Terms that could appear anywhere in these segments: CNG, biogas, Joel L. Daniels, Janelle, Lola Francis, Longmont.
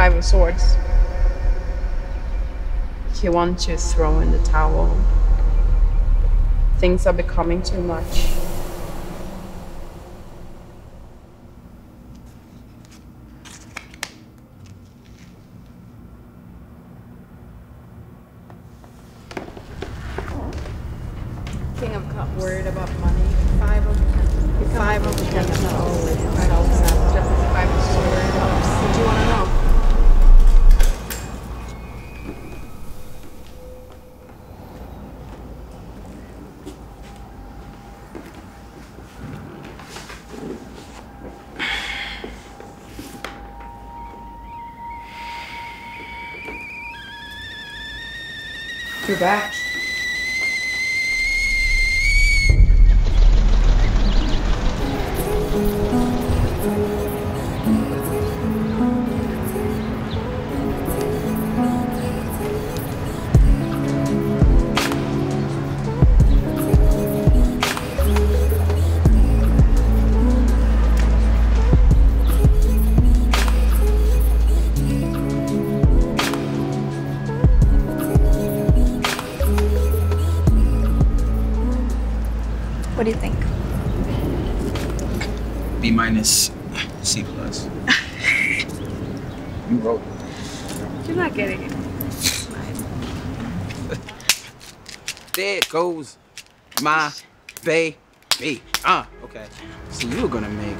Five of Swords. He wants you to throw in the towel. Things are becoming too much. King of Cups. Worried about money. Five of Cups. Five of Cups. Always. Five of Cups. Just Five of Swords. What do you want to know? You're back. What do you think? B minus, C plus. You wrote. You're not getting it. There goes my baby. Okay. So you were gonna make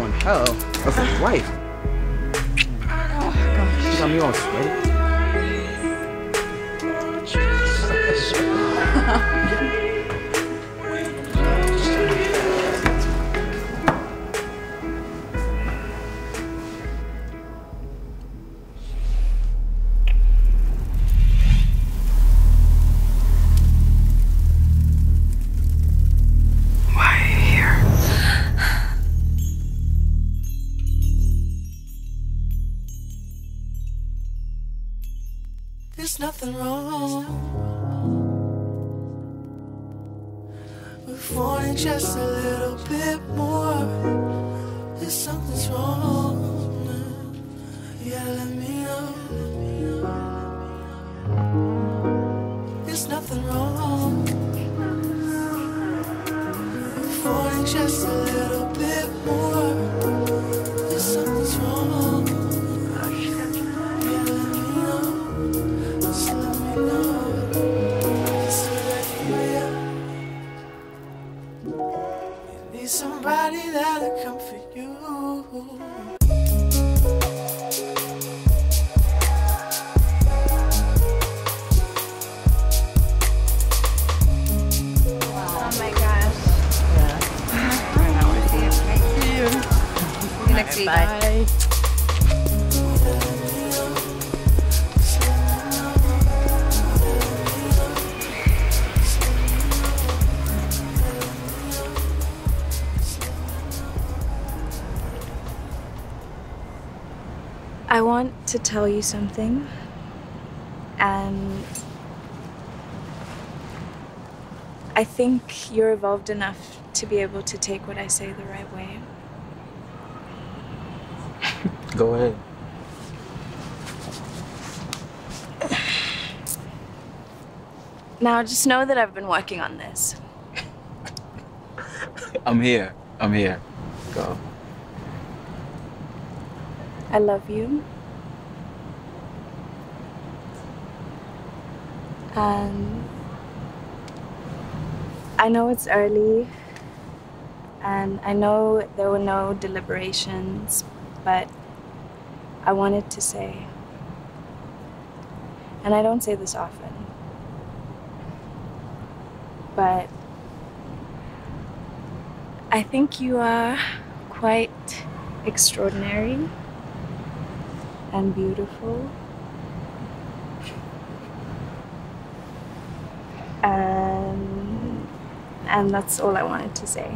one hell of a wife. Oh gosh. You got me all sweaty. There's nothing wrong with wanting just a little bit more. There's something's wrong. Yeah, let me know. There's nothing wrong with wanting just a little bit more. There's something's wrong. Somebody that'll come for you. I want to tell you something, and I think you're evolved enough to be able to take what I say the right way. Go ahead. Now, just know that I've been working on this. I'm here. Go. I love you, and I know it's early, and I know there were no deliberations, but I wanted to say, and I don't say this often, but I think you are quite extraordinary. And beautiful. And that's all I wanted to say.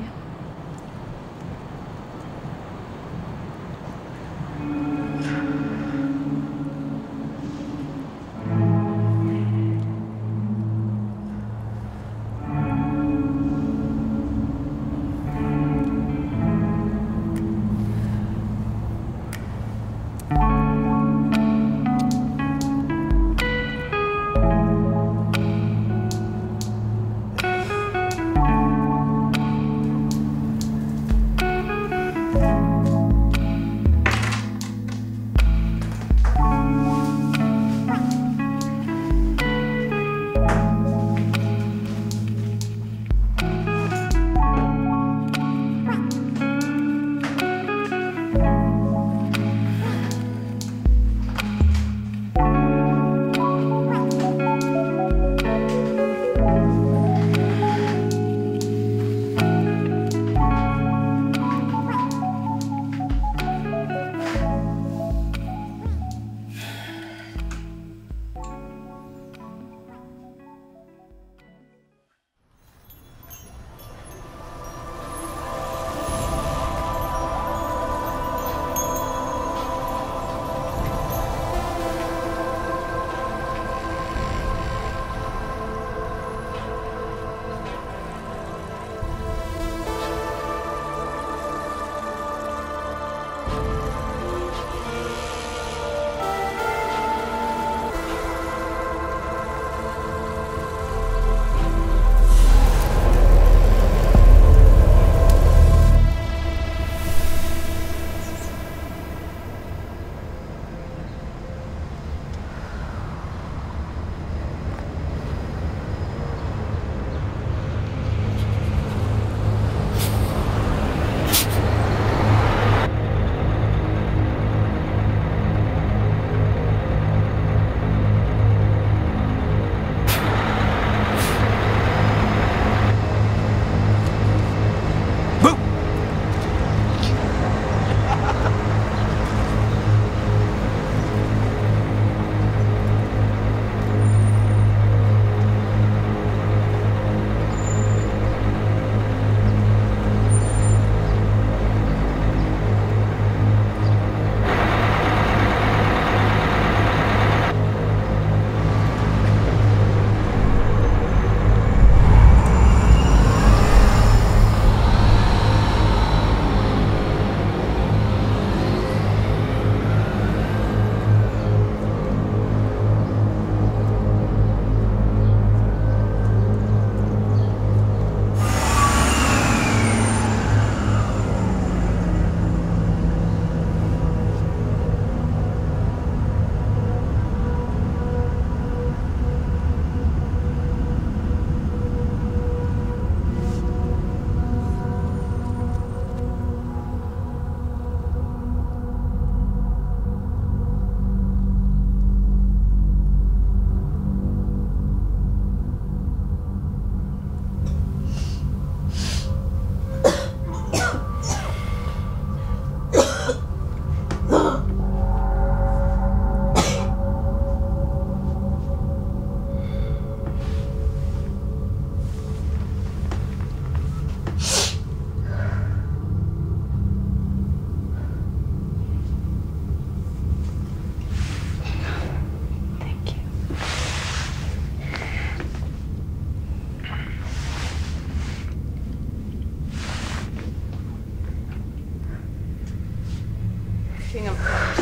King of Cups,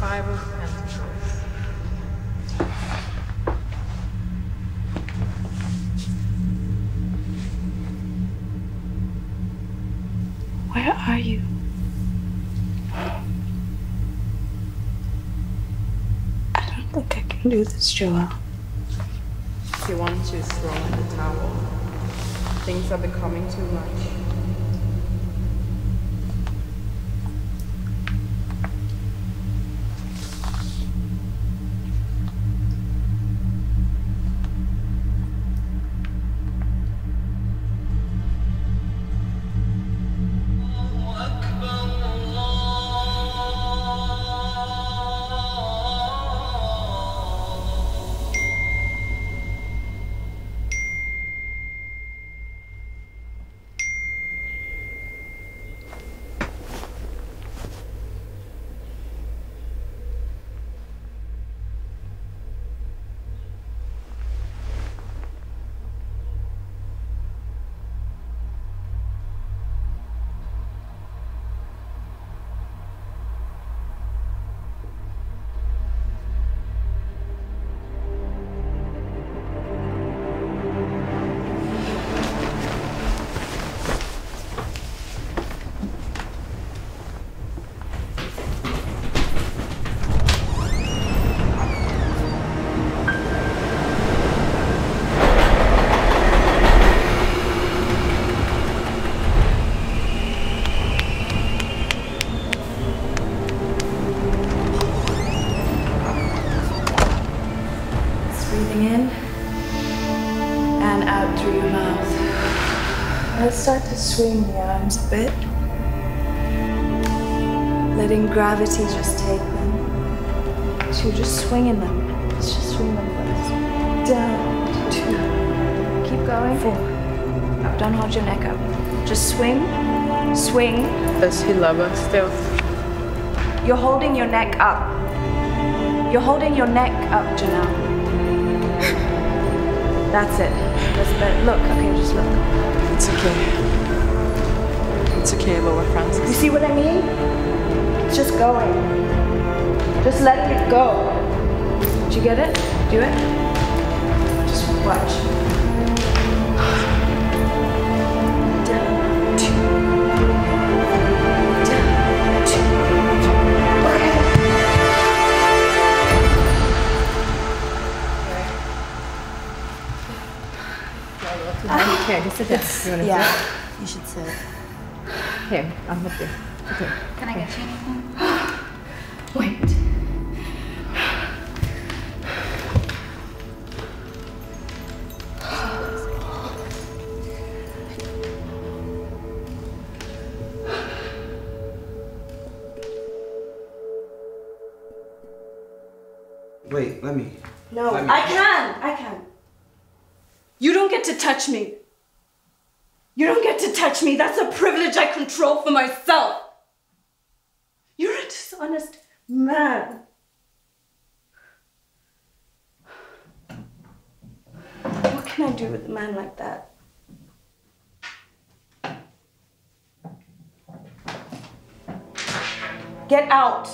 Five of Pentacles. Where are you? I don't think I can do this, Joel. If you want to, throw in the towel. Things are becoming too much. Start to swing the arms a bit, letting gravity just take them. So you're just swinging them. Let's just swing them first. Down, two, keep going. Four. Don't hold your neck up. Just swing, swing. Does he love us still? You're holding your neck up. You're holding your neck up, Janelle. That's it. That's better. Look, okay, just look. It's okay. It's okay, Lola Francis. You see what I mean? It's just going. Just letting it go. Did you get it? Do it. Just watch. Down, two. Down, two. Okay. Here, sit down. You want to sit? You should sit. Here, I'll help you. Okay. Can I get you anything? Wait. Wait, let me. No, let me. I can. You don't get to touch me. You don't get to touch me. That's a privilege I control for myself. You're a dishonest man. What can I do with a man like that? Get out.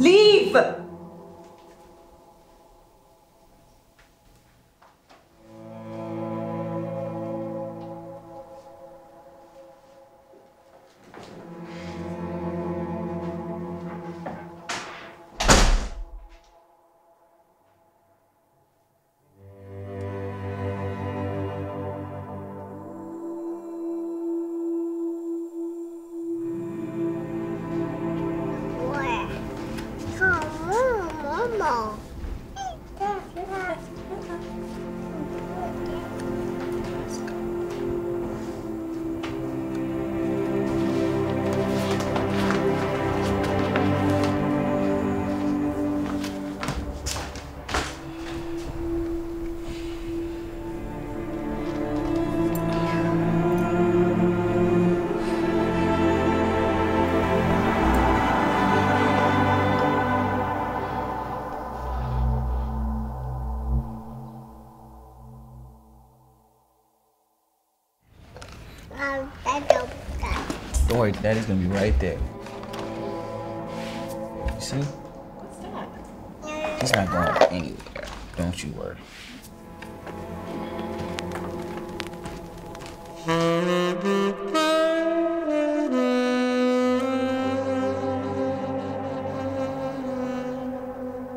Leave. Don't worry, Daddy's gonna be right there. You see? What's that? He's not going anywhere. Don't you worry.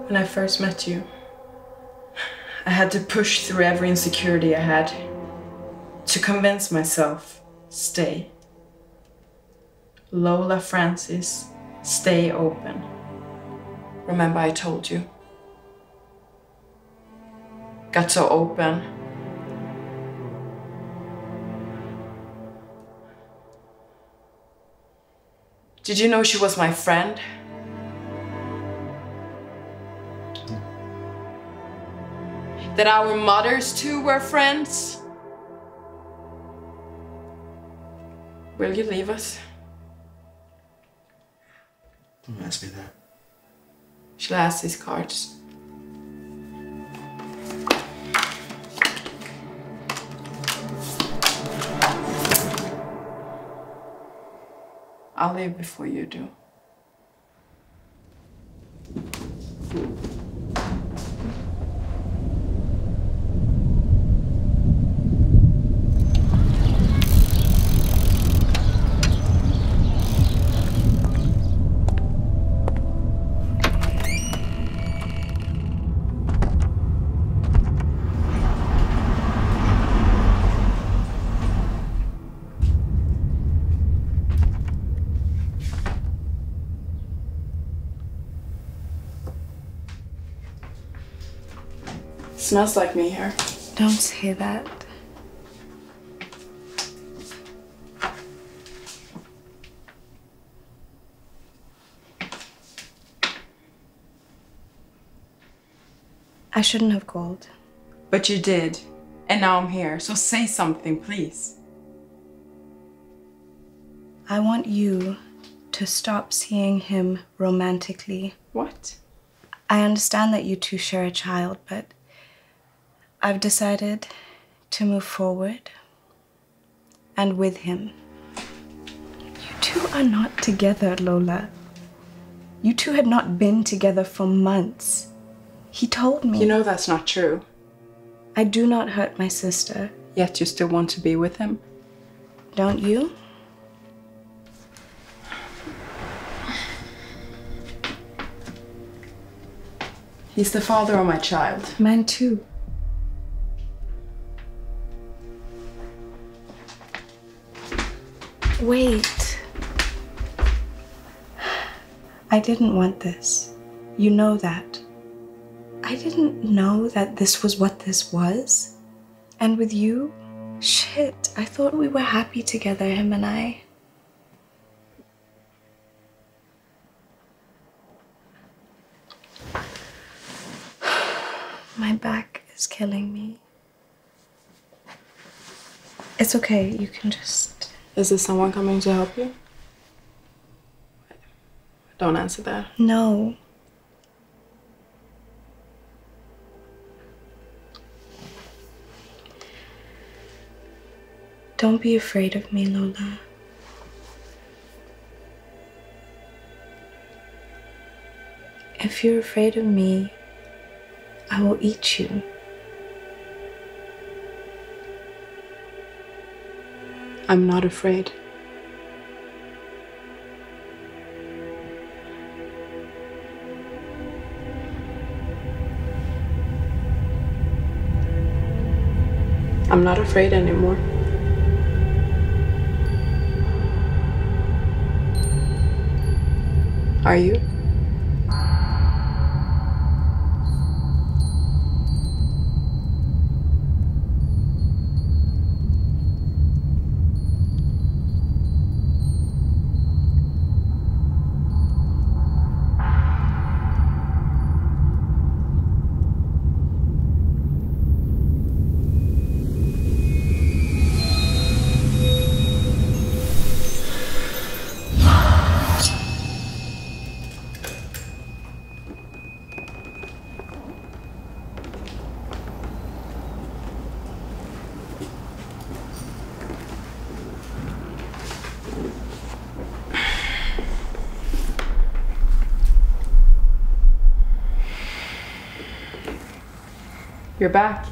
When I first met you, I had to push through every insecurity I had to convince myself, stay. Lola Francis, stay open. Remember I told you? Got so open. Did you know she was my friend? That our mothers too were friends? Will you leave us? Don't ask me that. She'll ask his cards. I'll leave before you do. It smells like me here. Don't say that. I shouldn't have called. But you did. And now I'm here, so say something, please. I want you to stop seeing him romantically. What? I understand that you two share a child, but I've decided to move forward, and with him. You two are not together, Lola. You two had not been together for months. He told me. You know that's not true. I do not hurt my sister. Yet you still want to be with him? Don't you? He's the father of my child. Mine too. Wait. I didn't want this. You know that. I didn't know that this was what this was. And with you, shit, I thought we were happy together, him and I. My back is killing me. It's okay, you can just... Is there someone coming to help you? Don't answer that. No. Don't be afraid of me, Lola. If you're afraid of me, I will eat you. I'm not afraid. I'm not afraid anymore. Are you? You're back.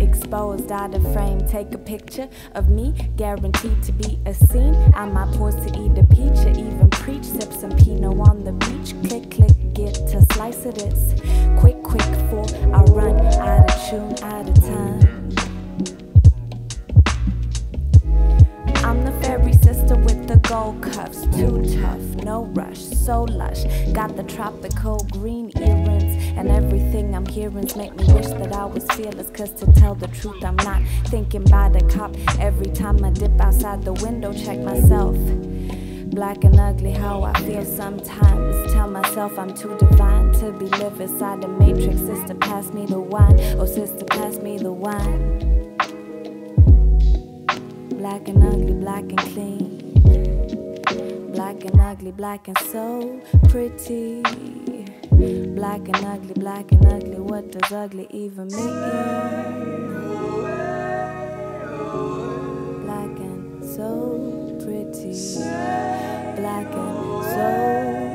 Exposed out of frame, take a picture of me, guaranteed to be a scene. I might pause to eat a peach or even preach, sip some Pinot on the beach, click, click, get to slice of this, quick, quick, for I run out of tune, out of time. I'm the fairy sister with the gold cuffs, too tough, no rush, so lush, got the tropical green earrings, and everything I'm hearing's make me wish that I was fearless, cause to tell the truth I'm not thinking by the cop. Every time I dip outside the window, check myself, black and ugly how I feel sometimes. Tell myself I'm too divine to be live inside the matrix. Sister pass me the wine, oh sister pass me the wine. Black and ugly, black and clean. Black and ugly, black and so pretty. Black and ugly, what does ugly even mean? Black and so pretty. Black and so